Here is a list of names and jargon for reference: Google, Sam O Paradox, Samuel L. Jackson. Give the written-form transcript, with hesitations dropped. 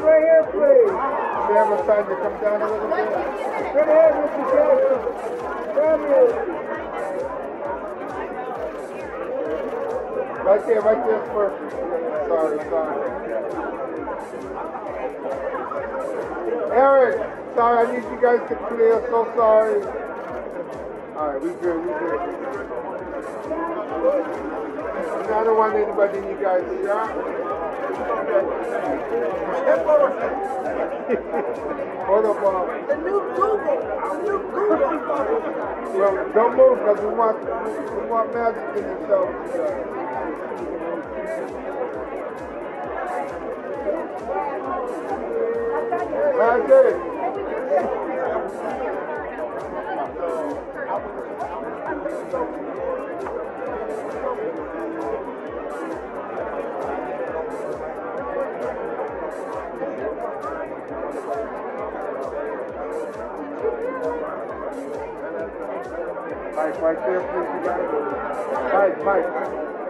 right here, please. We have a sign to come down a little bit. Right ahead, Mr. Jackson. Grab it. Right there, perfect. Sorry. Eric, sorry, I need you guys to clear. So sorry. All right, we good. I don't want anybody in you guys here. Hold up, Bob. The new Google. Well, don't move because we want magic in the show. Magic. Mike, right there, please. You got it. Mike.